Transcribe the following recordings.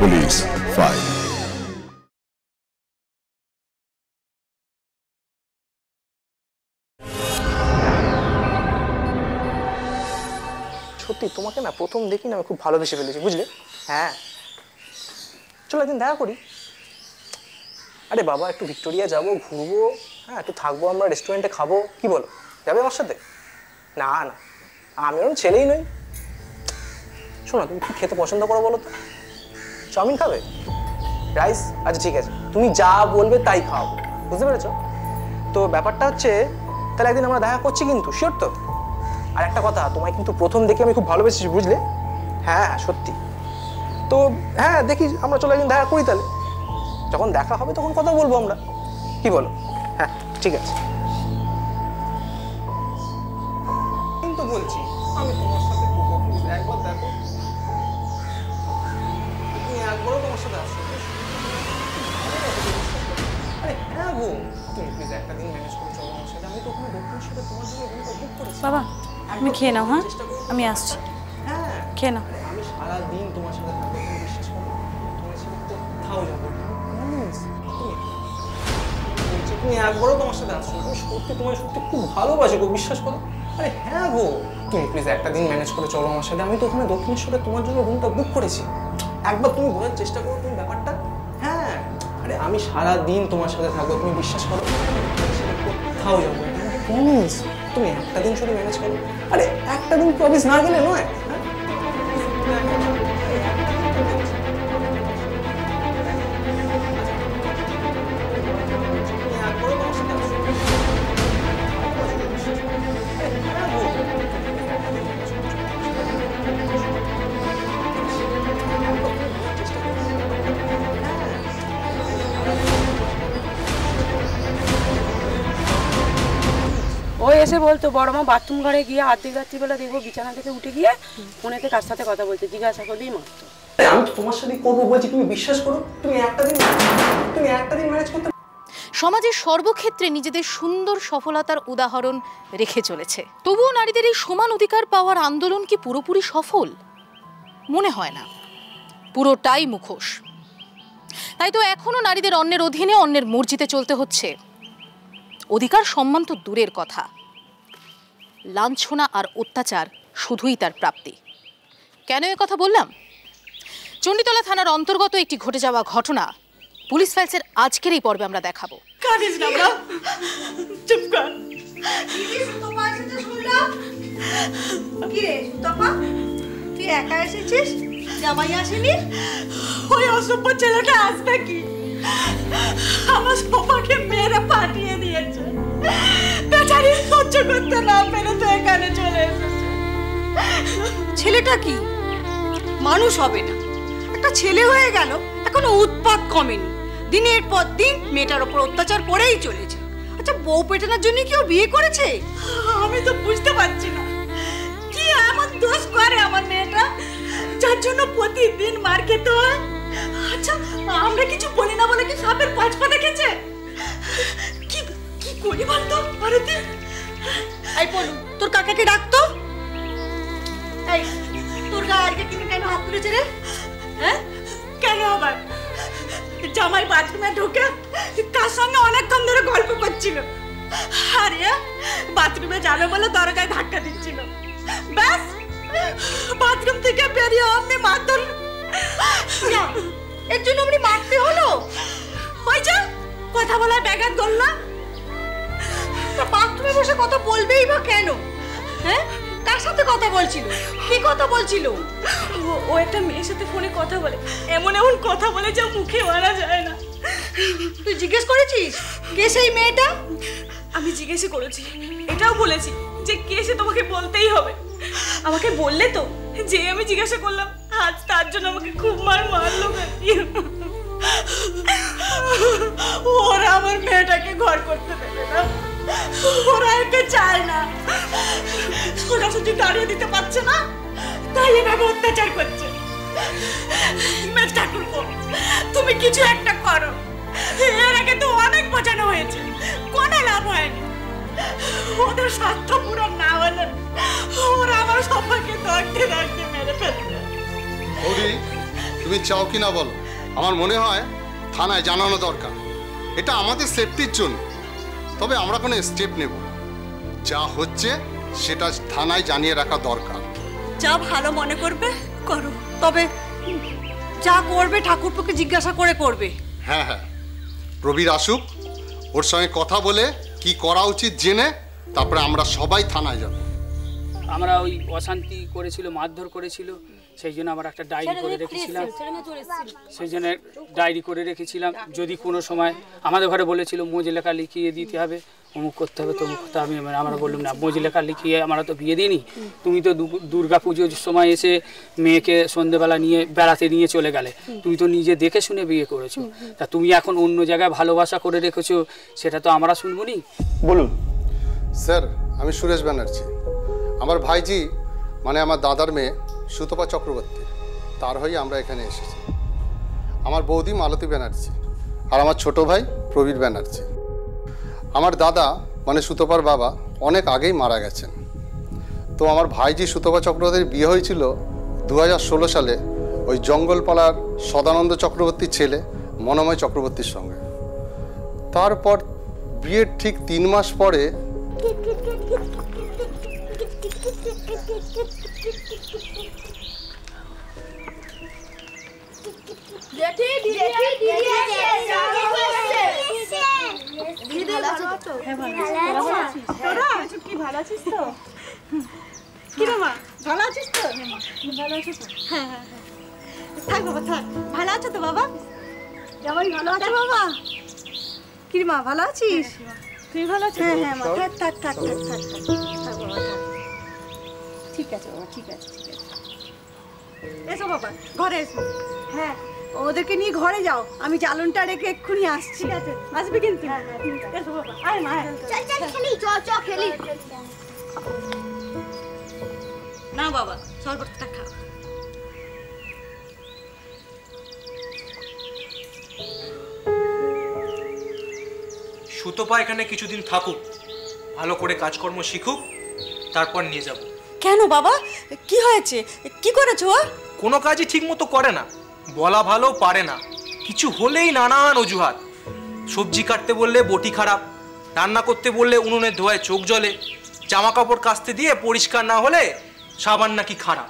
Police file. सत्य तुम्हें ना प्रथम देखी ना खूब भालोबेसे फेलेছি बुझले। हाँ चलो एक दिन देखा करी। अरे बाबा एक विक्टोरिया जाबो घूरबो। हाँ एक थाकबो आमरा रेस्टुरेंटे खाबो कि बोलो जाबे आमार साथे? ना ना आमि ओरम छेलेई नई। शोनो तुमि कि खेते पसंद करो बोलो तो? चाउमिन खाबे राइस? अच्छा ठीक है तुमि जा बोलबे ताई खाओ बुझते पेरेछो तो ব্যাপারটা হচ্ছে তাহলে একদিন আমরা দেখা করছি কিন্তু শিওর তো? और एक कथा तुम्हें क्योंकि प्रथम देखे खूब भलोबेसी बुझले। हाँ सत्यि तो हाँ देखी चलो एक दिन देखा करी तेल जो देखा तक कथा बोलो कि बोलो। हाँ ठीक है बाबा আমি খেয়ে নাও। হ্যাঁ আমি আসছি। হ্যাঁ খেয়ে নাও। আমি সারা দিন তোমার সাথে থাকতে বিশ্বাস করি তোমার সাথে তো থাও যাব তুমি একবারও তোমার সাথে আসছো সত্যি তোমার সত্যি খুব ভালোবাসি গো বিশ্বাস করো। আরে হ্যাঁ গো তুমি প্লিজ একটা দিন ম্যানেজ করে চলো আমার সাথে। আমি তো ওখানে দক্ষিণেশ্বরে তোমার জন্য রুমটা বুক করেছি একবার তুমি বোঝার চেষ্টা করো তুমি ব্যাপারটা। হ্যাঁ আরে আমি সারা দিন তোমার সাথে থাকবো তুমি বিশ্বাস করো থাও যাব প্লিজ তুমি একটা দিন শুধু ম্যানেজ করো। আরে একটা দিন প্রমিস না গেলে নয়। ऐसे बोलते बड़ माँ बाथरूम घरे गए आधी रात्रि बेला देखो बिछाना देखे उठे गए फोने कार साथे कथा बोलते जिज्ञासा कर दी मात्र আমি তোমার সাথে করব বলছি তুমি বিশ্বাস করো তুমি একটা দিন ম্যানেজ করতে। সমাজের সর্বক্ষেত্রে নিজেদের সুন্দর সফলতার উদাহরণ রেখে চলেছে তবুও নারীদের এই সমান অধিকার পাওয়ার আন্দোলন কি পুরোপুরি সফল মনে হয় না পুরোটাই মুখোশ। তাই তো এখনো নারীদের অন্যের অধীনে অন্যের মর্জিতে চলতে হচ্ছে। অধিকার সম্মান তো দূরের কথা লাঞ্ছনা আর অত্যাচার শুধুই তার প্রাপ্তি। কেন এ কথা বললাম? চণ্ডীতলা থানার অন্তর্গত একটি ঘটে যাওয়া ঘটনা পুলিশ ফাইলসের আজকের এই পর্বে আমরা দেখাবো। বউ পেটানোর জন্য কেউ বিয়ে করেছে আমি তো বুঝতে পারছি না কি এমন দোষ করে আমার মেয়েটা যার জন্য প্রতিদিন মার খেতে হয়। আচ্ছা আমরা কিছু বলি না বলে কি সাপের পাঁচ পা দেখেছে কি কি করি বলতো ভারতী? এই বলু তোর কাকাকে ডাকতো এই তোর কাকাকে তুমি কেন হাত তুলেছে রে? হ্যাঁ কেন আবার জামাই বাথরুমে ঢুকে তার সঙ্গে অনেকক্ষণ ধরে গল্প করছিল আরে বাথরুমে যাবে বলে দরগায় ধাক্কা দিচ্ছিল ব্যাস বাথরুম থেকে বেরিয়ে অমনি মাতল না এর জন্য আপনি মারতে হলো ওই যে কথা বলার ব্যাঘাত করল তা বাথরুমে বসে কথা বলবেই বা কেন? হ্যাঁ কার সাথে কথা বলছিল কি কথা বলছিল? ও একটা মেয়ের সাথে ফোনে কথা বলে এমন কথা বলে যা মুখে মারা যায় না। তুই জিজ্ঞেস করেছিস কে সেই মেয়েটা? আমি জিজ্ঞেস করেছি এটাও বলেছি যে কে সে তোমাকে বলতেই হবে আমাকে বললে তো যে আমি জিজ্ঞাসা করলাম আজ তার জন্য আমাকে খুব মার মারলো ওরা আমার মেয়েটাকে ঘর করতে দেবে না ওরা একে চায় না সোজাসুজি দাঁড়িয়ে দিতে পারছে না তাই এভাবে অত্যাচার করছে। তুমি কিছু একটা করো এর আগে তো অনেক বোঝানো হয়েছে কোনো লাভ হয়নি ওদের স্বার্থ পূরণ না হলে ওরা আমার সবাইকে দগ্ধে দগ্ধে মেরে ফেলবে। তুমি চাও কি না বলো? আমার মনে হয় থানায় জানানো দরকার, এটা আমাদের সেফটির জন্য। তবে আমরা কোনো স্টেপ নেব, যা হচ্ছে সেটা থানায় জানিয়ে রাখা দরকার। যা ভালো মনে করবে করো, তবে যা করবে ঠাকুরপুকে জিজ্ঞাসা করে করবে। হ্যাঁ হ্যাঁ, প্রবীর আসুক, ওর সঙ্গে কথা বলে কি করা উচিত জেনে তারপরে আমরা সবাই থানায় যাব। আমরা ওই অশান্তি করেছিল, মারধর করেছিল, সেই জন্য আমরা একটা ডায়েরি করে রেখেছিলাম। সেই জন্য ডায়েরি করে রেখেছিলাম, যদি কোনো সময় আমাদের ঘরে বলেছিল মৌজে লেখা লিখিয়ে দিতে হবে, অমুক করতে হবে তমুক করতে হবে। আমরা বললাম না, মৌজে লেখা লিখিয়ে আমরা তো বিয়ে দিইনি, তুমি তো দুর্গা পুজোর সময় এসে মেয়েকে সন্ধ্যেবেলা নিয়ে বেড়াতে নিয়ে চলে গেলে, তুমি তো নিজে দেখে শুনে বিয়ে করেছো, তা তুমি এখন অন্য জায়গায় ভালোবাসা করে রেখেছো, সেটা তো আমরা শুনবো নি। বলুন স্যার, আমি সুরেশ ব্যানার্জি। আমার ভাইজি মানে আমার দাদার মেয়ে সুতপা চক্রবর্তী, তার হয়ে আমরা এখানে এসেছি। আমার বৌদি মালতী ব্যানার্জি আর আমার ছোট ভাই প্রবীর ব্যানার্জি। আমার দাদা মানে সুতপার বাবা অনেক আগেই মারা গেছেন, তো আমার ভাইজি সুতপা চক্রবর্তীর বিয়ে হয়েছিল 2016 সালে ওই জঙ্গলপাড়ার সদানন্দ চক্রবর্তীর ছেলে মনোময় চক্রবর্তীর সঙ্গে। তারপর বিয়ের ঠিক 3 মাস পরে ঠিক আছে বাবা, ঠিক আছে ঠিক আছে, এসো বাবা ঘরে এসো। হ্যাঁ, ওদেরকে নিয়ে ঘরে যাও, আমি জালনটা রেখে এক্ষুনি আসছি। ঠিক আছে, আসবে কিন্তু। এসো বাবা, আয় মা, চল চল খেলি, চল চল খেলি। না বাবা, শরবতটা খাও। সুতপা এখানে কিছুদিন থাকুক, ভালো করে কাজকর্ম শিখুক, তারপর নিয়ে যাব। কেন বাবা, কি হয়েছে? কি করেছো? কোনো কাজই ঠিক মতো করে না, বলা ভালো পারে না, কিছু হলেই নানান অজুহাত। সবজি কাটতে বললে বটি খারাপ, রান্না করতে বললে উনুনের ধোঁয়ায় চোখ জ্বলে, জামা কাপড় কাচতে দিয়ে পরিষ্কার না হলে সাবান নাকি খারাপ।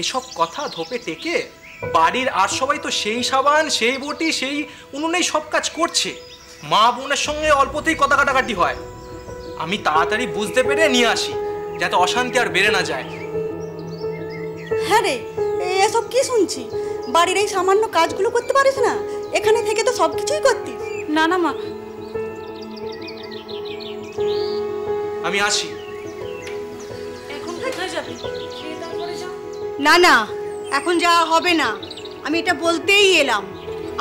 এসব কথা ধোপে টেকে বাড়ির আর সবাই তো সেই সাবান, সেই বটি, সেই উনুনেই সব কাজ করছে। মা বোনের সঙ্গে অল্পতেই কথা কাটাকাটি হয়। আমি তাড়াতাড়ি বুঝতে পেরে নিয়ে আসি, যাতে অশান্তি আর বেড়ে না যায়। হ্যাঁ রে, এসব কি শুনছি? বাড়ির এই সামান্য কাজগুলো করতে পারিস না, এখানে থেকে তো সবকিছুই করতিস। না না মা, আমি আসি। এখন কোথায় যাবি? না না, এখন যাওয়া হবে না, আমি এটা বলতেই এলাম।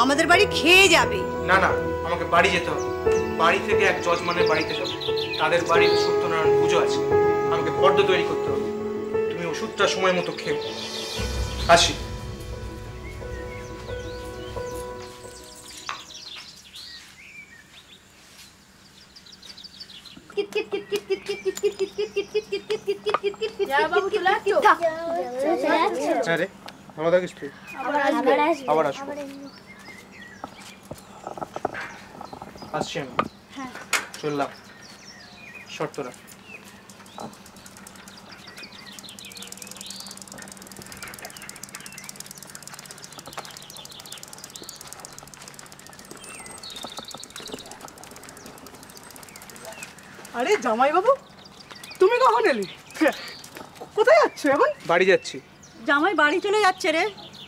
আমাদের বাড়ি খেয়ে যাবে। না না, আমাকে বাড়ি যেতে হবে। বাড়ি থেকে এক যজমানের বাড়িতে যাব, তাদের বাড়ির সত্যনারায়ণ পুজো আছে, আমাকে বড্ড তৈরি করতে হবে। তুমি ওষুধটা সময় মতো খেয়ে আসি। আসছি আমি, চললাম। শর্তরা আরে জামাই বাবু, তুমি কখন এলে? কোথায় যাচ্ছ এখন? বাড়ি যাচ্ছি। জামাই বাড়ি চলে যাচ্ছে রে?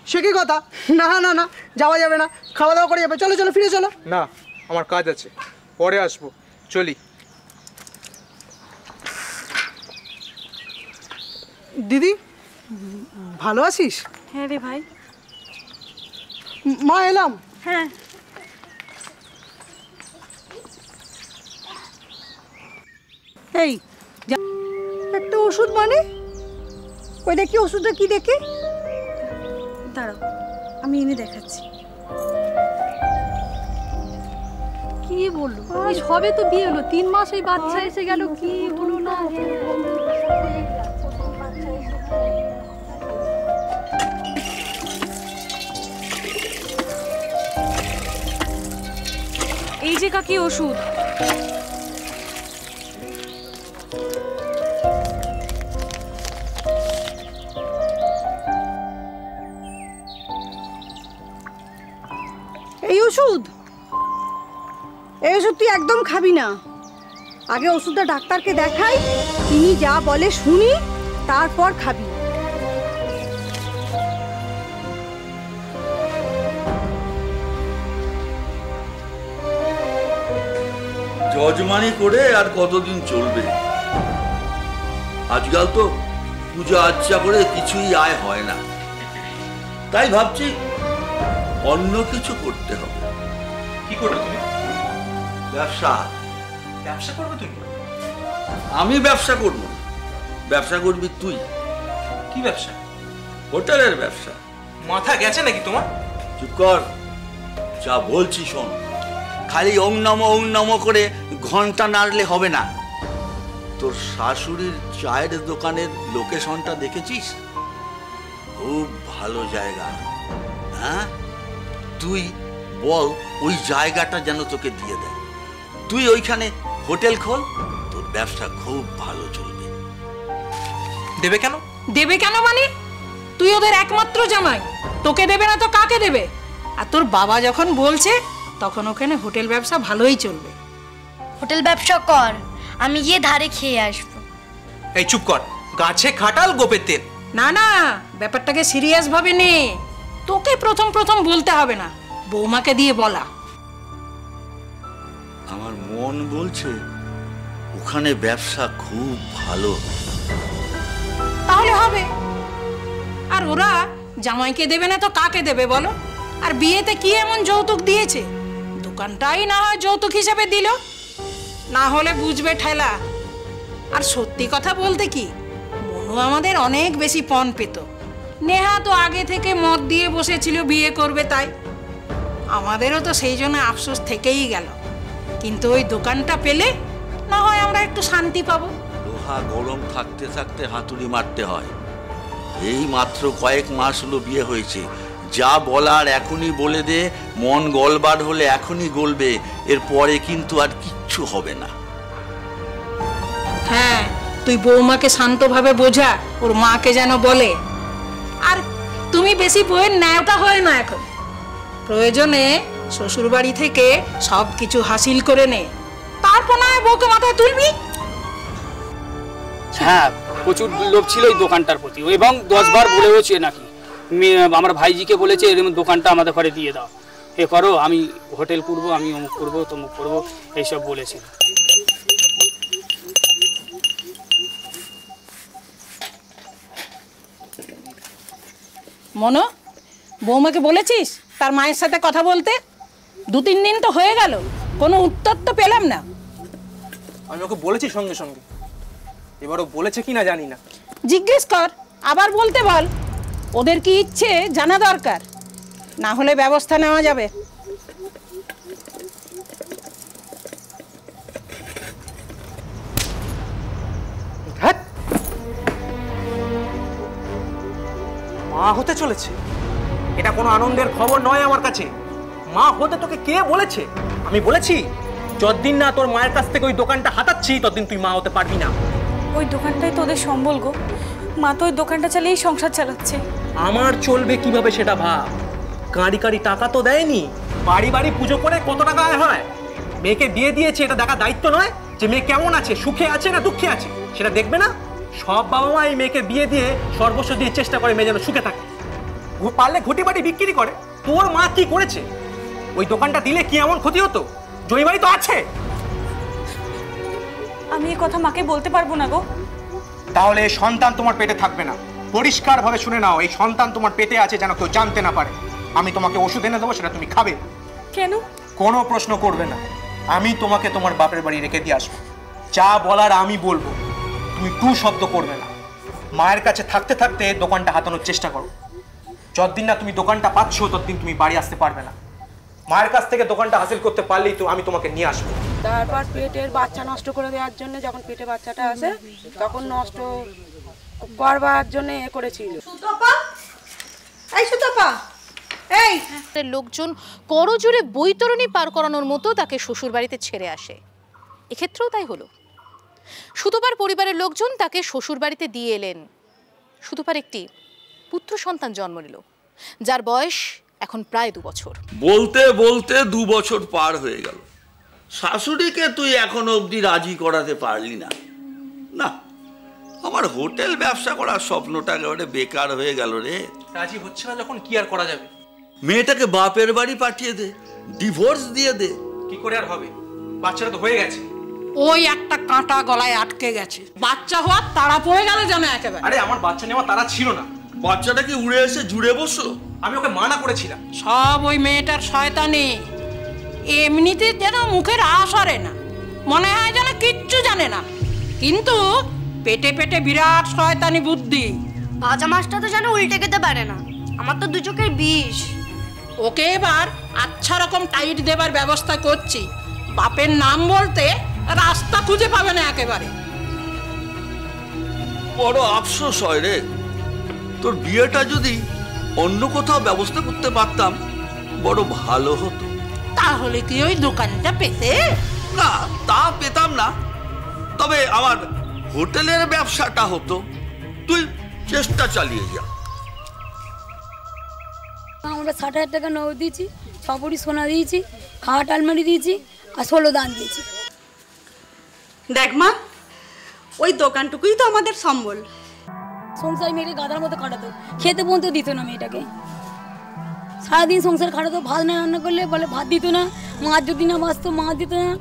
সে কি কথা! না না না, যাওয়া যাবে না, খাওয়া দাওয়া করে যাবে। চলো চলো, ফিরে চলো। না, আমার কাজ আছে, পরে আসবো, চলি। দিদি ভালো আছিস? হ্যাঁ রে ভাই। মা এলাম। হ্যাঁ, এই একটা ওষুধ মানে ওই দেখি ওষুধটা কি দেখে, দাঁড়াও আমি এনে দেখাচ্ছি। কি বললো? সবে তো বিয়ে হলো, 3 মাস এই বাচ্চা এসে গেল। কি বললো না, লেগেছে কি ওষুধ এই ওষুধ তুই একদম খাবি না আগে ওষুধটা ডাক্তারকে দেখাই তিনি যা বলে শুনি তারপর খাবি জজমানি করে আর কতদিন চলবে আজকাল তো পূজা আচ্ছা করে কিছুই আয় হয় না তাই ভাবছি অন্য কিছু করতে হবে কি করবে তুমি ব্যবসা ব্যবসা করবে তুমি আমি ব্যবসা করব ব্যবসা করবি তুই কি ব্যবসা হোটেলের ব্যবসা মাথা গেছে নাকি তোমার চুপ কর যা বলছি শোন খালি ওং নমো করে ঘন্টা নাড়লে হবে না তোর শাশুড়ির চায়ের দোকানের লোকেশনটা দেখেছিস খুব ভালো জায়গা হ্যাঁ তুই বল ওই জায়গাটা যেন তোকে দিয়ে দেয় তুই ওইখানে হোটেল খোল তোর ব্যবসা খুব ভালো চলবে দেবে কেন মানে তুই ওদের একমাত্র জামাই তোকে দেবে না তো কাকে দেবে আর তোর বাবা যখন বলছে তখন ওখানে হোটেল ব্যবসা ভালোই চলবে হোটেল ব্যবসা কর আমি গিয়ে ধারে খেয়ে আসবো এই চুপ কর গাছে খাটাল গোপে তেল না না ব্যাপারটাকে সিরিয়াস ভাবে নে তোকে প্রথম প্রথম বলতে হবে না বৌমাকে দিয়ে বলা আমার মন বলছে ওখানে ব্যবসা খুব ভালো তাহলে হবে আর ওরা জামাইকে দেবে না তো কাকে দেবে বলো আর বিয়েতে কি এমন যৌতুক দিয়েছে দোকানটাই না হয় যৌতুক হিসাবে দিল না হলে বুঝবে ঠেলা আর সত্যি কথা বলতে কি মনু আমাদের অনেক বেশি পণ পেত নেহা তো আগে থেকে মত দিয়ে বসেছিল বিয়ে করবে তাই আমাদেরও তো সেই জন্য আফসোস থেকেই গেল কিন্তু ওই দোকানটা পেলে না হয় আমরা একটু শান্তি পাবো লোহা গরম থাকতে থাকতে হাতুড়ি মারতে হয় এই মাত্র কয়েক মাস হলো বিয়ে হয়েছে যা বলার এখনই বলে দে মন গলবার হলে এখনই গলবে এর পরে কিন্তু আর কিচ্ছু হবে না হ্যাঁ তুই বৌমাকে শান্তভাবে বোঝা ওর মাকে যেন বলে আর তুমি বেশি বউয়ের ন্যায়টা হয় না এখন প্রয়োজনে শ্বশুর বাড়ি থেকে সব কিছু হাসিল করে নে তারপর না বউকে মাথায় তুলবি হ্যাঁ প্রচুর লোভ ছিল এই দোকানটার প্রতি এবং 10 বার বলেওছে নাকি আমার ভাইজিকে বলেছে এরকম দোকানটা আমাদের ঘরে দিয়ে দাও এ করো আমি হোটেল করবো আমি অমুক করবো তমুক করবো এইসব বলেছে মনো বৌমাকে বলেছিস তার মায়ের সাথে কথা বলতে 2-3 দিন তো হয়ে গেল কোনো উত্তর তো পেলাম না আমি ওকে বলেছি সঙ্গে সঙ্গে এবারও বলেছে কিনা জানি না জিজ্ঞেস কর আবার বলতে বল ওদের কি ইচ্ছে জানা দরকার না হলে ব্যবস্থা নেওয়া যাবে মা হতে চলেছে এটা কোনো আনন্দের খবর নয় আমার কাছে মা হতে তোকে কে বলেছে আমি বলেছি যতদিন না তোর মায়ের কাছ থেকে ওই দোকানটা হাতাচ্ছি ততদিন তুই মা হতে পারবি না ওই দোকানটাই তোদের সম্বল গো মা তো ওই দোকানটা চালিয়েই সংসার চালাচ্ছে আমার চলবে কিভাবে সেটা ভাব কাঁড়ি কাঁড়ি টাকা তো দেয়নি বাড়ি বাড়ি পুজো করে কত টাকা আয় হয় মেয়েকে বিয়ে দিয়েছে এটা দেখা দায়িত্ব নয় যে মেয়ে কেমন আছে সুখে আছে না দুঃখে আছে সেটা দেখবে না সব বাবা মা এই মেয়েকে বিয়ে দিয়ে সর্বস্ব দিয়ে চেষ্টা করে মেয়ে যেন সুখে থাকে পারলে ঘটি বাটি বিক্রি করে তোর মা কি করেছে ওই দোকানটা দিলে কি এমন ক্ষতি হতো জমিবাড়ি তো আছে আমি এই কথা মাকে বলতে পারবো না গো তাহলে সন্তান তোমার পেটে থাকবে না পরিষ্কারভাবে শুনে নাও এই সন্তান তোমার পেটে আছে যেন কেউ জানতে না পারে আমি তোমাকে ওষুধ এনে দেবো সেটা তুমি খাবে কেন কোনো প্রশ্ন করবে না আমি তোমাকে তোমার বাপের বাড়ি রেখে দিয়ে আসবো যা বলার আমি বলবো তুমি টু শব্দ করবে না মায়ের কাছে থাকতে থাকতে দোকানটা হাতানোর চেষ্টা করো যতদিন না তুমি দোকানটা পাচ্ছ ততদিন তুমি বাড়ি আসতে পারবে না মায়ের কাছ থেকে দোকানটা হাসিল করতে পারলেই তো আমি তোমাকে নিয়ে আসবো তারপর পেটের বাচ্চা নষ্ট করে দেওয়ার জন্য যখন পেটে বাচ্চাটা আসে তখন নষ্ট করবার জন্য এ করেছিল সুতপা এই সুতপা এ তাই লোকজন করজোড়ে বৈতরণী পার করানোর মতো তাকে শ্বশুরবাড়িতে ছেড়ে আসে। এক্ষেত্রেও তাই হলো। সুতোপার পরিবারের লোকজন তাকে শ্বশুরবাড়িতে দিয়ে এলেন। সুতোপার একটি পুত্র সন্তান জন্ম নিল, যার বয়স এখন প্রায় 2 বছর। বলতে বলতে 2 বছর পার হয়ে গেল। শাশুড়িকে তুই এখনো অবধি রাজি করাতে পারলি না। না, আমার হোটেল ব্যবসা করার স্বপ্নটা একেবারে বেকার হয়ে গেল রে। রাজি হচ্ছে না যখন কি আর করা যাবে? মেয়েটাকে বাপের বাড়ি পাঠিয়ে দে, ডিভোর্স দিয়ে দে। কি করে আর হবে? বাচ্চাটা তো হয়ে গেছে। ওই একটা কাঁটা গলায় আটকে গেছে। বাচ্চা হওয়ার তারা পড়ে গেল যেন একেবারে। আরে আমার বাচ্চা নেওয়া তারা ছিল না। বাচ্চাটা কি উড়ে এসে জুড়ে বসলো? আমি ওকে মানা করেছিলাম। সব ওই মেয়েটার শয়তানি। এমনিতে যেন মুখের আশারে না, মনে হয় যেন কিচ্ছু জানে না, কিন্তু পেটে পেটে বিরাট শয়তানি বুদ্ধি। ভাজা মাছটা তো যেন উল্টে খেতে পারে না। আমার তো 2 চোখের বিষ। ওকে এবার আচ্ছা রকম টাইট দেবার ব্যবস্থা করছি। বাপের নাম বলতে রাস্তা খুঁজে পাবে না একেবারে। বড় আফসোস হয় রে, তোর বিয়েটা যদি অন্য কোথাও ব্যবস্থা করতে পারতাম বড় ভালো হতো। তাহলে কি ওই দোকানটা পেতে? না, তা পেতাম না, তবে আমার হোটেলের ব্যবসাটা হতো। তুই চেষ্টা চালিয়ে যা। আমরা 60,000 টাকা নগদ দিয়েছি, 6 ভরি সোনা দিয়েছি, খাট আলমারি দিয়েছি আর 16 দান দিয়েছি। দেখ মা, ওই দোকানটুকুই তো আমাদের সম্বল। সংসার মেয়েকে গাদার মতো খাটাতো, খেতে পর্যন্ত দিত না মেয়েটাকে। সারাদিন সংসার খাটাতো, ভাত না রান্না করলে বলে ভাত দিত না, মাছ যদি না বাঁচতো মাছ দিত না।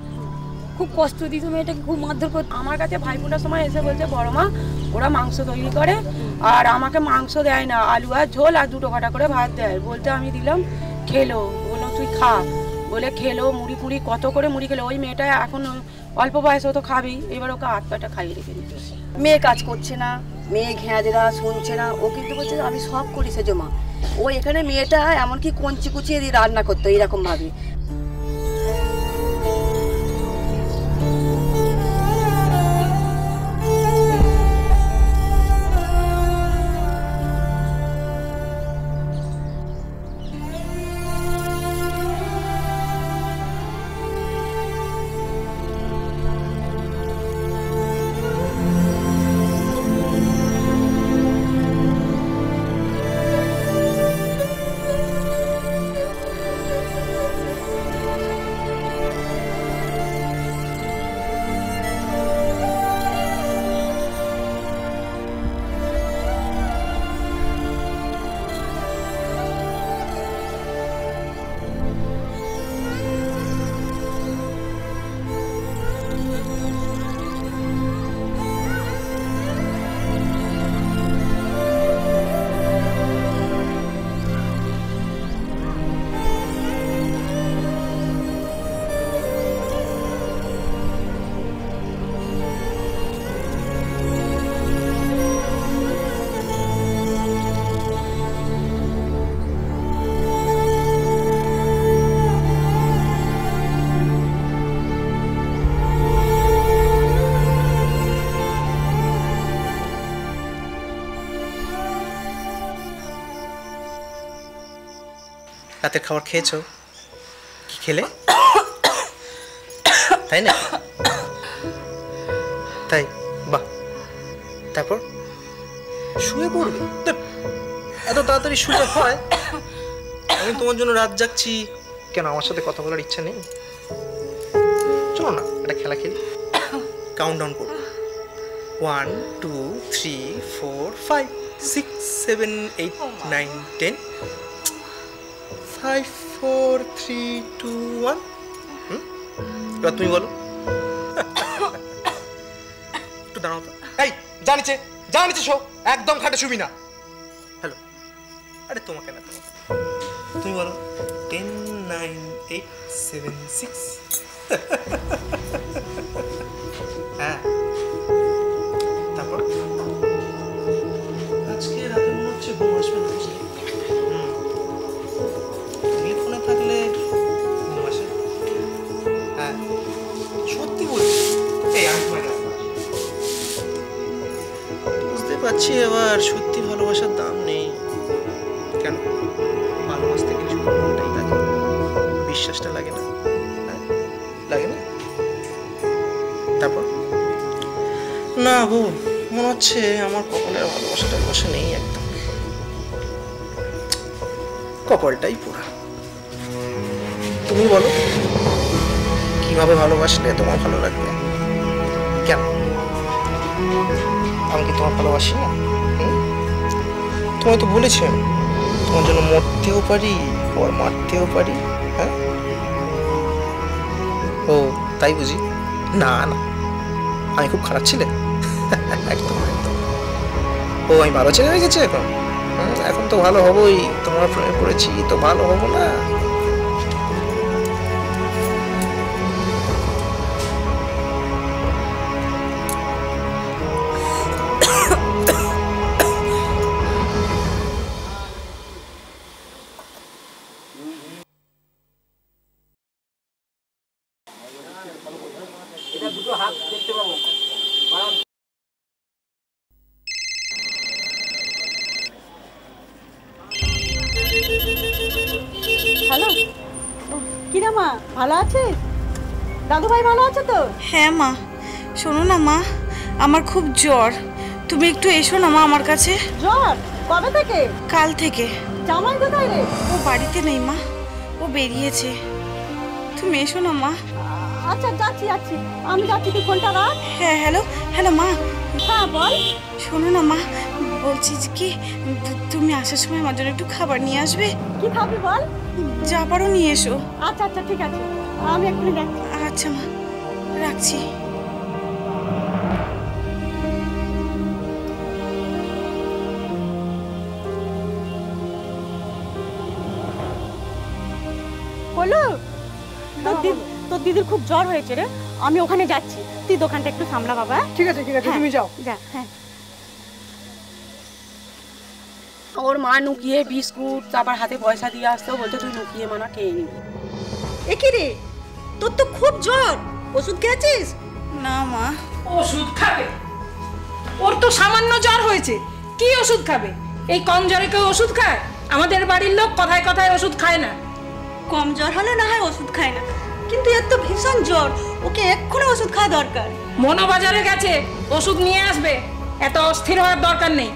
খুব কষ্ট দিত মেয়েটাকে, খুব মারধর করত। আমার কাছে ভাইফোঁটার সময় এসে বলছে, বড় মা ওরা মাংস তৈরি করে আর আমাকে মাংস দেয় না, আলু আর ঝোল আর 2 কাটা করে ভাত দেয়। বলতে আমি দিলাম, খেলো। বললাম তুই খা, বলে খেলো। মুড়ি পুড়ি কত করে মুড়ি খেলো। ওই মেয়েটা এখন অল্প বয়স, ও তো খাবেই। এবার ওকে 8-9টা খাইয়ে রেখে দিতে। মেয়ে কাজ করছে না, মেয়ে ঘেঁজে না, শুনছে না। ও কিন্তু বলছে আমি সব করি সেজমা। ও এখানে মেয়েটা এমনকি কঞ্চি কুচিয়ে দিয়ে রান্না করতো এইরকমভাবে। রাতের খাবার খেয়েছো? কি খেলে? তাই না? তাই, বাহ। তারপর শুয়ে পড়বে? এত তাড়াতাড়ি শুয়ে হয়? আমি তোমার জন্য রাত জাগছি কেন? আমার সাথে কথা বলার ইচ্ছা নেই? চলো না একটা খেলা খেলি। কাউন্টডাউন করবো, 1 2 3 4 5 6 7 8 9 10। 5 4 3 2 1। এবার তুমি বলো। একটু দাঁড়াও তো। এই জানিছে জানিছে শো, একদম খাটে শুবি না। হ্যালো, আরে তোমাকে না, তুমি বলো। 10 9 8 7 6। হ্যাঁ, তারপর আজকে রাতে মনে হচ্ছে ঘুম আসবে না। আবার সত্যি ভালোবাসার দাম নেই কেন? ভালোবাসতে গেলে গো মনে হচ্ছে আমার কপালের ভালোবাসাটা বসে নেই একদম, কপালটাই পোড়া। তুমি বলো কিভাবে ভালোবাসলে তোমার ভালো লাগবে? কেন আমি কি তোমার ভালোবাসি না? তোমায় তো বলেছি আমি তোমার জন্য মরতেও পারি আবার মারতেও পারি। হ্যাঁ, ও তাই বুঝি? না না, আমি খুব খারাপ ছিলে একদম একদম। ও আমি ভালো ছেলে হয়ে গেছি এখন? এখন তো ভালো হবই, তোমার প্রেমে পড়েছি তো ভালো হবো না? হ্যাঁ মা, শোনো না মা, আমার খুব জ্বর, তুমি একটু এসো না মা আমার কাছে। জ্বর? কবে থেকে? কাল থেকে। জামাই কোথায় রে? ও বাড়িতে নেই মা, ও বেরিয়েছে, তুমি এসো না মা। আচ্ছা যাচ্ছি যাচ্ছি, আমি যাচ্ছি, তুই ফোনটা রাখ। হ্যাঁ হ্যালো হ্যালো মা। হ্যাঁ বল। শোনো না মা, বলছি কি তুমি আসার সময় আমার জন্য একটু খাবার নিয়ে আসবে। কি খাবি বল? যা পারো নিয়ে এসো। আচ্ছা আচ্ছা ঠিক আছে, আমি এক্ষুনি যাচ্ছি। আচ্ছা মা রাখছি। বলো তোর দিদির খুব জ্বর হয়েছে রে, আমি ওখানে যাচ্ছি, তুই দোকানটা একটু সামলা বাবা। ঠিক আছে ঠিক আছে, তুমি যাও। হ্যাঁ, ওর মা নুকিয়ে বিস্কুট তারপর হাতে পয়সা দিয়ে আসতেও বলতো তুই নুকিয়ে মানা খেয়ে নিবি। একি রে তোর তো খুব জ্বর, ওষুধ খেয়েছিস? না মা ওষুধ খাবে, ওর তো সামান্য জ্বর হয়েছে, কি ওষুধ খাবে? এই কম জ্বরে কেউ ওষুধ খায়? আমাদের বাড়ির লোক কথায় কথায় ওষুধ খায় না। কম জ্বর হলে না হয় ওষুধ খায় না, কিন্তু এর তো ভীষণ জ্বর, ওকে এক্ষুনি ওষুধ খাওয়া দরকার। মনোবাজারে গেছে, ওষুধ নিয়ে আসবে, এত অস্থির হওয়ার দরকার নেই।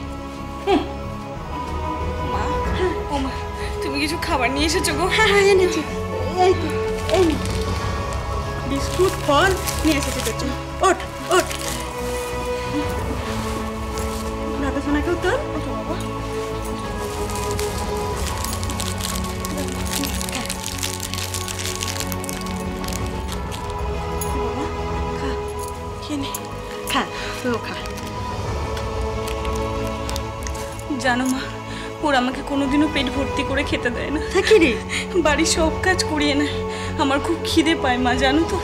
মা ও মা তুমি কিছু খাবার নিয়ে এসেছো গো? হ্যাঁ হ্যাঁ এনেছি, এই তো এই বিস্কুট ফল নিয়ে এসেছি তোর জন্য। ওঠ ওঠ দাদা শোনাকেও তোর জানো মা, ওর আমাকে কোনোদিনও পেট ভর্তি করে খেতে দেয় না, বাড়ির সব কাজ করিয়ে না। আমার খুব খিদে পায় মা জানো তো,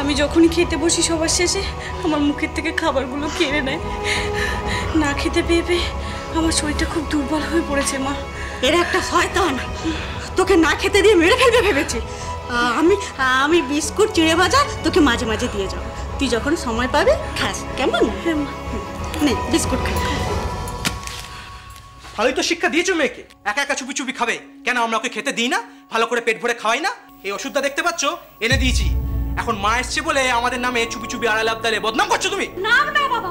আমি যখনই খেতে বসি সবার শেষে আমার মুখের থেকে খাবারগুলো কেড়ে নেয়। না খেতে পেয়ে পেয়ে আমার শরীরটা খুব দুর্বল হয়ে পড়েছে মা। এরা একটা শয়তান, তোকে না খেতে দিয়ে মেরে ফেলবে ভেবেছে। আমি আমি বিস্কুট চিড়ে ভাজা তোকে মাঝে মাঝে দিয়ে যাও, তুই যখন সময় পাবে খাস, কেমন? হ্যাঁ মা, নে বিস্কুট খা। ভালোই তো শিক্ষা দিয়েছো মেয়েকে, একা একা চুপি চুপি খাবে কেন? আমরা ওকে খেতে দিই না, ভালো করে পেট ভরে খাওয়াই না। এই ওষুধটা দেখতে পাচ্ছ, এনে দিয়েছি, এখন মা এসছে বলে আমাদের নামে চুপি চুপি আড়াল আবদালে বদনাম করছো তুমি। না না বাবা,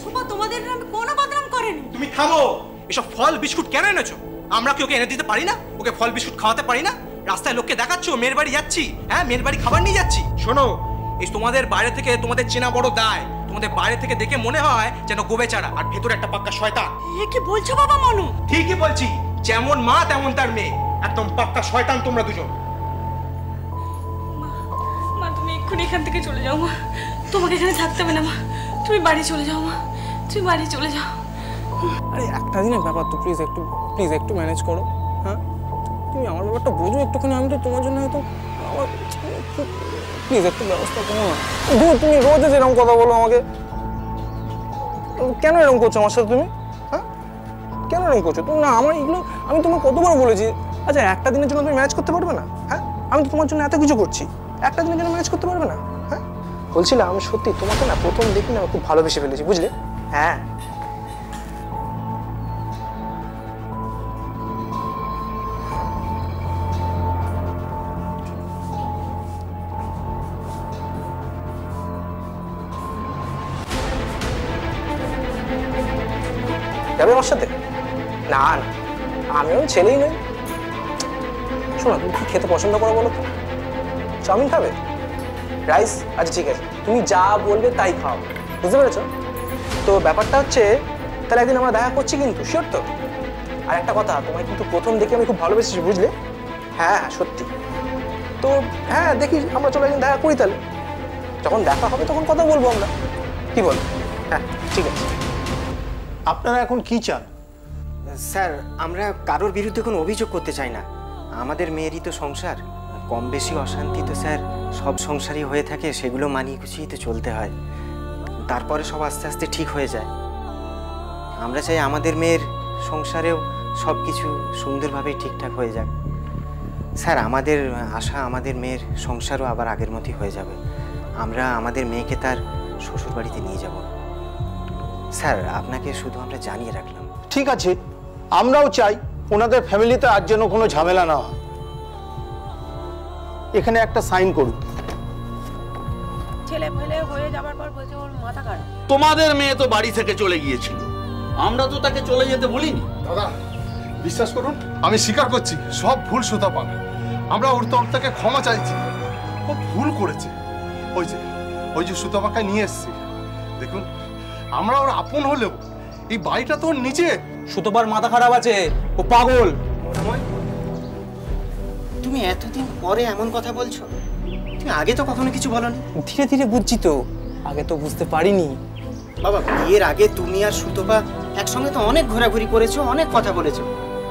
সুমা তোমাদের নামে কোনো বদনাম করেনি। তুমি থামো, এসব ফল বিস্কুট কেন এনেছো? আমরা কি ওকে এনে দিতে পারি না? ওকে ফল বিস্কুট খাওয়াতে পারি না? রাস্তায় লোককে দেখাচ্ছ মেয়ের বাড়ি যাচ্ছি, হ্যাঁ মেয়ের বাড়ি খাবার নিয়ে যাচ্ছি। শোনো, এই তোমাদের বাইরে থেকে তোমাদের চেনা বড় দায়, তোমাদের বাইরে থেকে দেখে মনে হয় যেন গোবেচারা আর ভেতরে একটা পাক্কা শয়তান। এ কি বলছো বাবা মনু? ঠিকই বলছি, যেমন মা তেমন তার মেয়ে, একদম পাক্কা শয়তান তোমরা দুজন। মা তুমি এক্ষুনি এখান থেকে চলে যাও মা, তোমাকে এখানে থাকতে হবে না মা, তুমি বাড়ি চলে যাও মা, তুমি বাড়ি চলে যাও। আরে একটা দিনের ব্যাপার তো, প্লিজ একটু ম্যানেজ করো। হ্যাঁ তুমি আমার ব্যাপারটা বোঝো একটুখানি, আমি তো তোমার জন্য হয়তো প্লিজ একটু ব্যবস্থা করো না। তুমি রোজে যেরকম কথা বলো আমাকে, কেন এরকম করছো আমার সাথে তুমি? হ্যাঁ কেন এরকম করছো তুমি? না আমার এগুলো আমি তোমার কতবার বলেছি। আচ্ছা একটা দিনের জন্য তুমি ম্যানেজ করতে পারবে না? হ্যাঁ আমি তো তোমার জন্য এত কিছু করছি, একটা দিনের জন্য ম্যানেজ করতে পারবে না? হ্যাঁ বলছিলাম আমি সত্যি তোমাকে না প্রথম দেখি না খুব ভালোবেসে ফেলেছি, বুঝলে? হ্যাঁ আমার সাথে? না না, আমিও ছেলেই নই। শোনো, তুমি কি খেতে পছন্দ করো বলো তো? চাউমিন খাবে? রাইস? আচ্ছা ঠিক আছে, তুমি যা বলবে তাই খাও, বুঝতে পেরেছো তো? ব্যাপারটা হচ্ছে তাহলে একদিন আমরা দেখা করছি কিন্তু, শিওর তো? আর একটা কথা, তোমায় কিন্তু প্রথম দেখে আমি খুব ভালোবেসেছি, বুঝলে? হ্যাঁ হ্যাঁ সত্যি তো। হ্যাঁ দেখি আমরা চলে একদিন দেখা করি, তাহলে যখন দেখা হবে তখন কথা বলবো আমরা, কি বল? হ্যাঁ ঠিক আছে। আপনারা এখন কি চান? স্যার, আমরা কারোর বিরুদ্ধে কোনো অভিযোগ করতে চাই না, আমাদের মেয়েরই তো সংসার, কম বেশি অশান্তি তো স্যার সব সংসারই হয়ে থাকে, সেগুলো মানিয়ে গুছিয়ে তো চলতে হয়, তারপরে সব আস্তে আস্তে ঠিক হয়ে যায়। আমরা চাই আমাদের মেয়ের সংসারেও সব কিছু সুন্দরভাবেই ঠিকঠাক হয়ে যাক স্যার। আমাদের আশা আমাদের মেয়ের সংসারও আবার আগের মতোই হয়ে যাবে, আমরা আমাদের মেয়েকে তার শ্বশুরবাড়িতে নিয়ে যাব স্যার, আপনাকে শুধু আমরা জানিয়ে রাখলাম। ঠিক আছে, আমরাও চাই ওনাদের ফ্যামিলিতে আর যেন কোনো ঝামেলা না হয়। এখানে একটা সাইন করুন। ছেলে মেলে হয়ে যাবার পর বলছে ওর মাথা খারাপ। তোমাদের মেয়ে তো বাড়ি থেকে চলে গিয়েছিল, আমরা তো তাকে চলে যেতে বলিনি। দাদা বিশ্বাস করুন, আমি স্বীকার করছি সব ভুল সুতপান, আমরা ওর তরফ থেকে ক্ষমা চাইছি, ও ভুল করেছে। ওই যে সুতপাকে নিয়ে এসেছি, দেখুন আমরা ওর আপন হলেও এই বাড়িটা তো ওর নিচে। সুতপার মাথা খারাপ আছে, ও পাগল। তুমি এতদিন পরে এমন কথা বলছো, তুমি আগে তো কখনো কিছু বলনি। ধীরে ধীরে বুঝছি তো, আগে তো বুঝতে পারিনি বাবা। বিয়ের আগে তুমি আর সুতপা একসঙ্গে তো অনেক ঘোরাঘুরি করেছো, অনেক কথা বলেছো,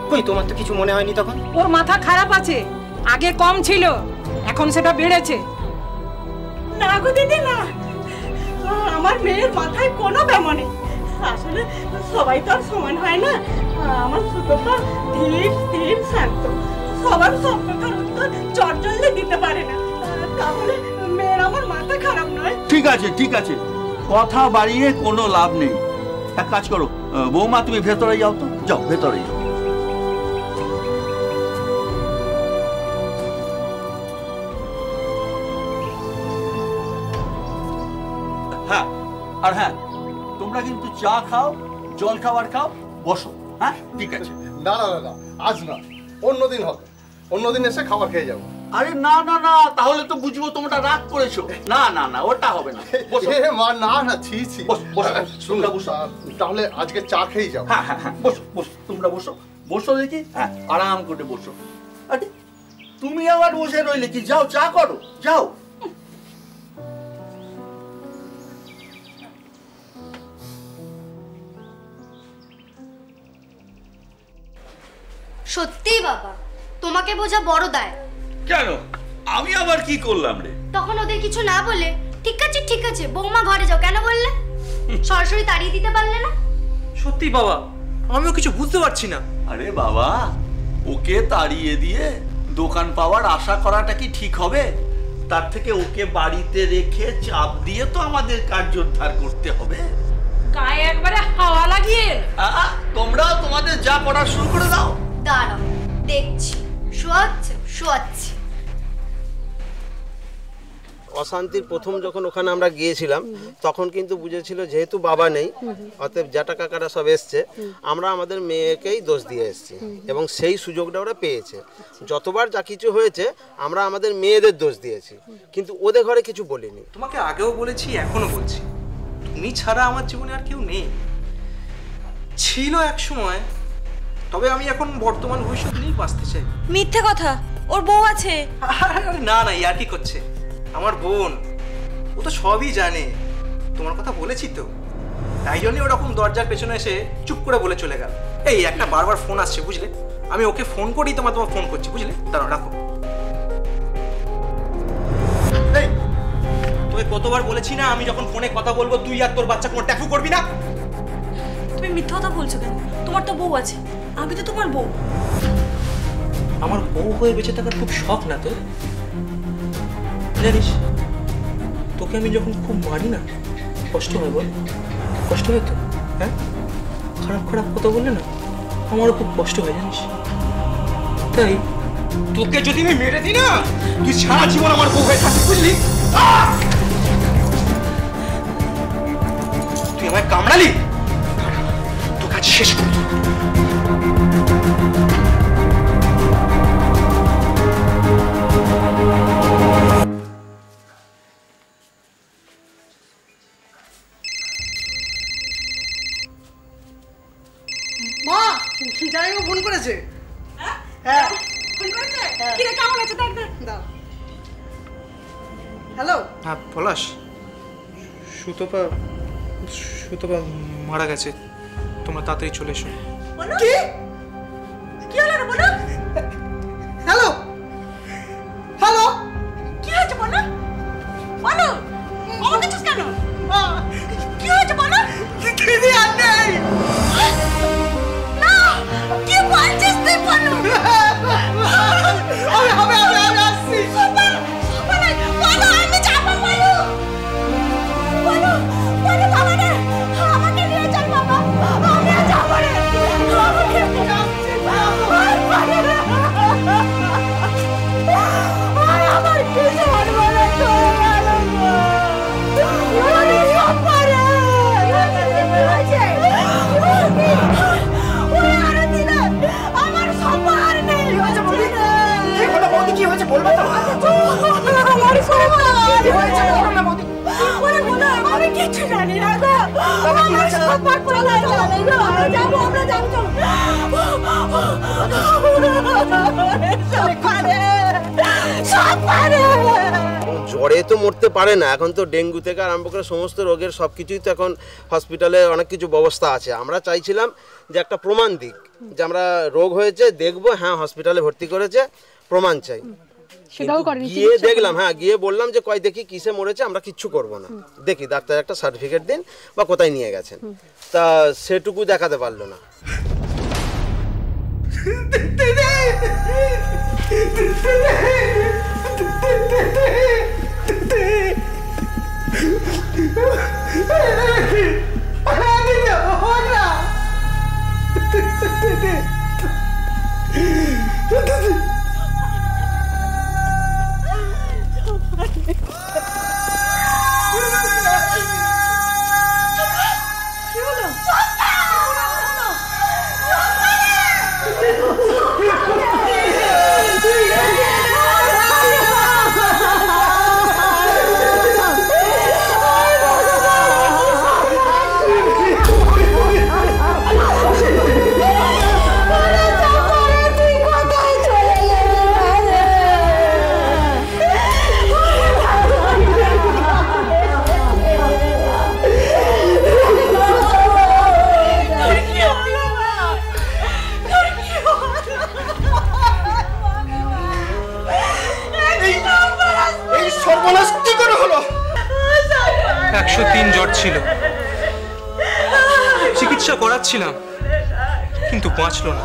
কই তোমার তো কিছু মনে হয়নি তখন? ওর মাথা খারাপ আছে, আগে কম ছিল এখন সেটা বেড়েছে। না গো দিদি না, আমার মেয়ের মাথায় কোনো ব্যামো নেই। আসলে সবাই তো আর সমান হয় না, আমার সুতপা ধীর ধীর শান্ত, সবার সবটার উত্তর চটজলদি দিতে পারে না, তাহলে মেয়ের আমার মাথা খারাপ নয়। ঠিক আছে ঠিক আছে, কথা বাড়িয়ে কোনো লাভ নেই, এক কাজ করো বৌমা তুমি ভেতরে যাও তো, যাও ভেতরে যাও। হ্যাঁ আর হ্যাঁ, তোমরা কিন্তু চা খাও, জল খাবার খাও, বসো। হ্যাঁ ঠিক আছে। না না না, আজ না, অন্যদিন হবে, অন্যদিন এসে খাবার খেয়ে যাবো। আরে না না না, তাহলে তো বুঝবো তোমরা রাগ করেছো। না না না, ওটা হবে না, বসো। এ মা না না, ছি ছি, বসো বসো বসো, তাহলে আজকে চা খেয়ে যাও। হ্যাঁ হ্যাঁ বসো বসো, তোমরা বসো বসো দেখি, হ্যাঁ আরাম করে বসো। আরে তুমি আবার বসে রইলে কি, যাও চা করো যাও। সত্যি বাবা, তোমাকে বোঝা বড় দায়। কেন, আমি আবার কি করলাম রে? তখন ওদের কিছু না বলে ঠিক আছে ঠিক আছে বৌমা ঘরে যাও কেন বললে? সরাসরি তাড়িয়ে দিতে পারলে না? সত্যি বাবা, আমিও কিছু বুঝতে পারছি না। আরে বাবা, ওকে তাড়িয়ে দিয়ে দোকান পাওয়ার আশা করাটা কি ঠিক হবে? তার থেকে ওকে বাড়িতে রেখে চাপ দিয়ে তো আমাদের কার্যোদ্ধার করতে হবে। গায়ে একবারে হাওয়া লাগিয়ে তোমরা তোমাদের যা পড়া শুরু করে দাও। দাঁড়াও দেখছি, শোয়াচ্ছে শোয়াচ্ছে। অশান্তির প্রথম যখন ওখানে আমরা গিয়েছিলাম তখন কিন্তু বুঝেছিল যেহেতু বাবা নেই, অতএব জ্যাঠা কাকারা সব এসছে, আমরা আমাদের মেয়েকেই দোষ দিয়ে এসছি এবং সেই সুযোগটা ওরা পেয়েছে। যতবার যা কিছু হয়েছে আমরা আমাদের মেয়েদের দোষ দিয়েছি, কিন্তু ওদের ঘরে কিছু বলিনি। তোমাকে আগেও বলেছি, এখনো বলছি, তুমি ছাড়া আমার জীবনে আর কেউ নেই। ছিল এক সময়, তবে আমি এখন বর্তমান ভবিষ্যৎ নিয়ে বাঁচতে চাই। মিথ্যে কথা, ওর বউ আছে। না না, ইয়ার কি করছে, আমার বোন, ও তো সবই জানে, তোমার কথা বলেছি তো, তাই জন্য ওরকম দরজার পেছনে এসে চুপ করে বলে চলে গেল। এই একটা বারবার ফোন আসছে বুঝলে, আমি ওকে ফোন করি, তোমার ফোন করছি বুঝলে, দাঁড়াও রাখো। তোকে কতবার বলেছি না, আমি যখন ফোনে কথা বলবো তুই আর তোর বাচ্চা কোনো ট্যাফু করবি না। তুমি মিথ্যে কথা বলছো কেন, তোমার তো বউ আছে। আমি তো তোমার বউ। আমার বউ হয়ে বেঁচে থাকার খুব শখ না তোর? জানিস তোকে আমি যখন খুব মারি না, কষ্ট হয় বল? কষ্ট হয় তো, হ্যাঁ খারাপ খারাপ কথা বললে না আমারও খুব কষ্ট হয় জানিস। তাই তোকে যদি আমি মেরে দিই না, তুই সারা জীবন আমার বউ হয়ে থাকবি বুঝলি। তুই আমায় কামড়ালি, তোকে আজ शेष कर मारा गए तुम्हारा चले डेंगू থেকে আরম্ভ করে সমস্ত রোগের সবকিছুই তো এখন হসপিটালে অনেক কিছু ব্যবস্থা আছে। আমরা চাইছিলাম যে একটা প্রমাণ দিক যে আমরা রোগ হয়েছে দেখব, হ্যাঁ হসপিটালে ভর্তি করেছে প্রমাণ চাই, সেটাও করেনি। গিয়ে দেখলাম, হ্যাঁ গিয়ে বললাম যে কই দেখি কিসে মরেছে, আমরা কিচ্ছু করব না, দেখি ডাক্তার একটা সার্টিফিকেট দিন বা কোথায় নিয়ে গেছেন, তা সেটুকু দেখাতে পারলো না। চিকিৎসা করাচ্ছিলাম কিন্তু বাঁচলো না।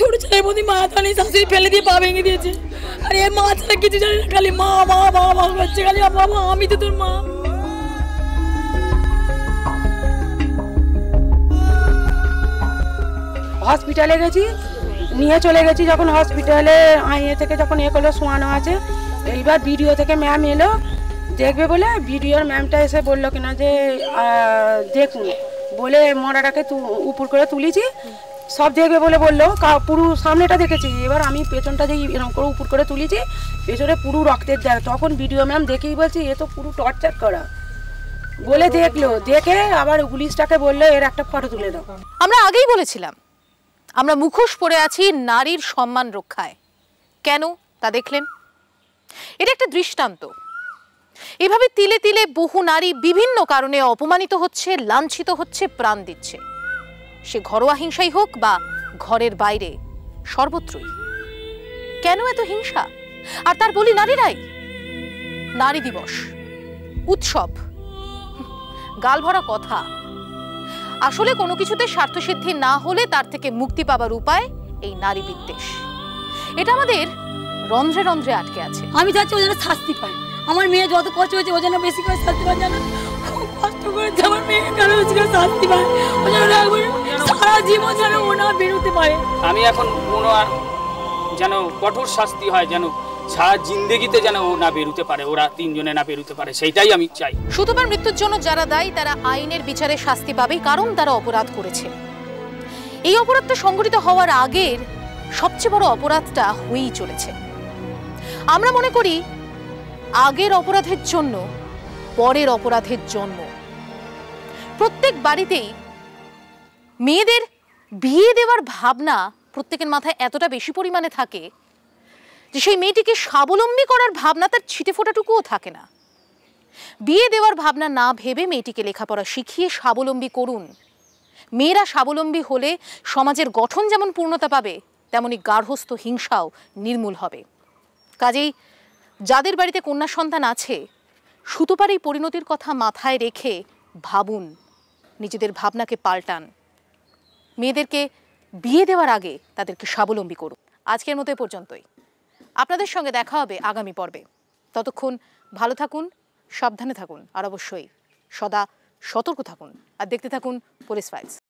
ছোট ছেলে বলি মা জানি শাশুড়ি ফেলে দিয়ে পা ভেঙে দিয়েছে, আর এই মা ছাড়া কিছু জানি না, খালি মা মা মা মা করছে, খালি আমার মা, আমি তো তোর মা। হসপিটালে গেছি, নিয়ে চলে গেছি, যখন হসপিটালে আইএ থেকে যখন এ করলো শোয়ানো আছে, এইবার ভিডিও থেকে ম্যাম এলো দেখবে বলে, ভিডিওর ম্যামটা এসে বললো কিনা যে দেখুন বলে মরাটাকে উপর করে তুলেছি, সব দেখবে বলে বললো, পুরো সামনেটা দেখেছি, এবার আমি পেছনটা যে এরকম করে উপর করে তুলেছি, পেছনে পুরো রক্তের দাগ। তখন ভিডিও ম্যাম দেখেই বলছি এ তো পুরো টর্চার করা বলে দেখলো, দেখে আবার পুলিশটাকে বললো এর একটা ফটো তুলে দাও। আমরা আগেই বলেছিলাম আমরা মুখোশ পরে আছি নারীর সম্মান রক্ষায়, কেন তা দেখলেন। এটা একটা দৃষ্টান্ত। এভাবে তিলে তিলে বহু নারী বিভিন্ন কারণে অপমানিত হচ্ছে, লাঞ্ছিত হচ্ছে, প্রাণ দিচ্ছে, সে ঘরোয়া হিংসাই হোক বা ঘরের বাইরে, সর্বত্রই। কেন এত হিংসা? আর তার বলি নারীরাই। নারী দিবস উৎসব, গাল ভরা কথা। আসলে কোনো কিছুতে স্বার্থসিদ্ধি না হলে তার থেকে মুক্তি পাবার উপায় এই নারী বিদ্বেষ। এটা আমাদের রন্ধ্রে রন্ধ্রে আটকে আছে। আমি যাচ্ছি ও যেন শাস্তি পায়, আমার মেয়ে যত কষ্ট হয়েছে ও যেন বেশি করে শাস্তি পায়, জানো খুব কষ্ট করেছে আমার মেয়ে, কারণ ওকে শাস্তি পায়, ও যেন সারা জীবন যেন ও না বেরোতে পারে। আমি এখন ওনার যেন কঠোর শাস্তি হয়, যেন সারা জিন্দগিতে যেন ও না বেরোতে পারে, ওরা তিনজনে না বেরোতে পারে, সেটাই আমি চাই। সুতোপার মৃত্যুর জন্য যারা দায়ী তারা আইনের বিচারে শাস্তি পাবে, কারণ তারা অপরাধ করেছে। এই অপরাধটা সংঘটিত হওয়ার আগের সবচেয়ে বড় অপরাধটা হয়েই চলেছে। আমরা মনে করি আগের অপরাধের জন্য পরের অপরাধের জন্ম। প্রত্যেক বাড়িতেই মেয়েদের বিয়ে দেওয়ার ভাবনা প্রত্যেকের মাথায় এতটা বেশি পরিমাণে থাকে যে সেই মেয়েটিকে স্বাবলম্বী করার ভাবনা তার ছিটে ফোটাটুকুও থাকে না। বিয়ে দেওয়ার ভাবনা না ভেবে মেয়েটিকে লেখাপড়া শিখিয়ে স্বাবলম্বী করুন। মেয়েরা স্বাবলম্বী হলে সমাজের গঠন যেমন পূর্ণতা পাবে, তেমনি গার্হস্থ্য হিংসাও নির্মূল হবে। কাজেই যাদের বাড়িতে কন্যা সন্তান আছে, সুতোপার এই পরিণতির কথা মাথায় রেখে ভাবুন, নিজেদের ভাবনাকে পাল্টান, মেয়েদেরকে বিয়ে দেওয়ার আগে তাদেরকে স্বাবলম্বী করুন। আজকের মতো এ পর্যন্তই, আপনাদের সঙ্গে দেখা হবে আগামী পর্বে। ততক্ষণ ভালো থাকুন, সাবধানে থাকুন, আর অবশ্যই সদা সতর্ক থাকুন, আর দেখতে থাকুন পুলিশ ফাইলস।